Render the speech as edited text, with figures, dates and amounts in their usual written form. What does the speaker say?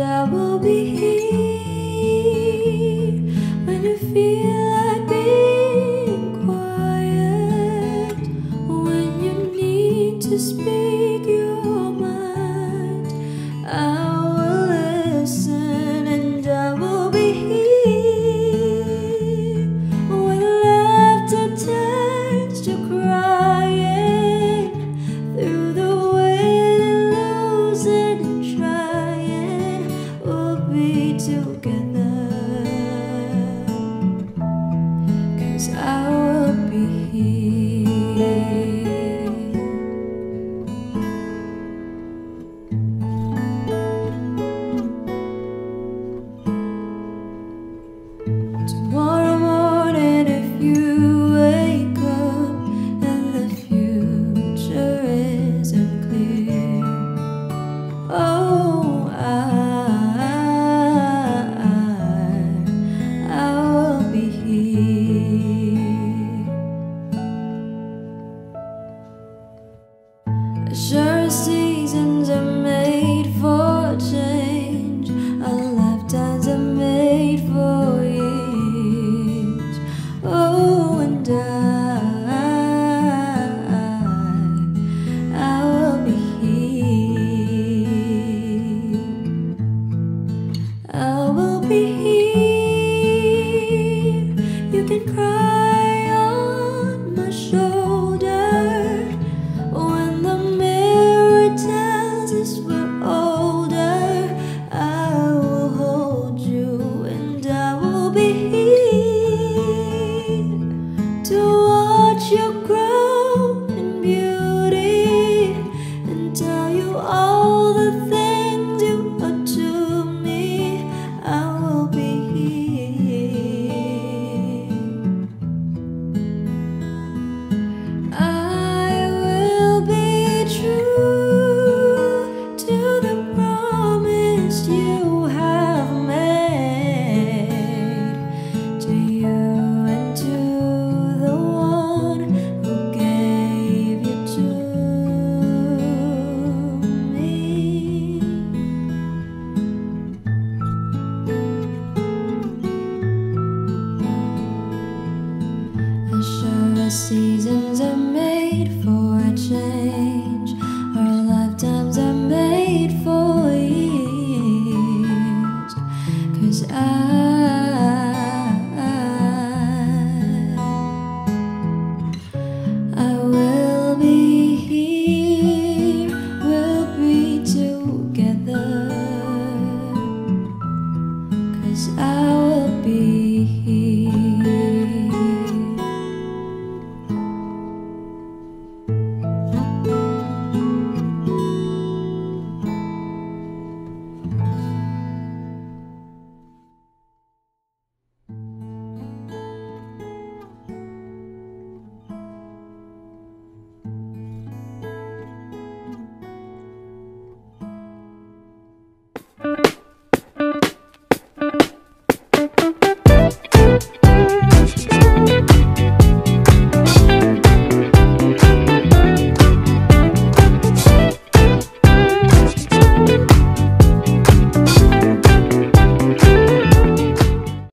I will be here.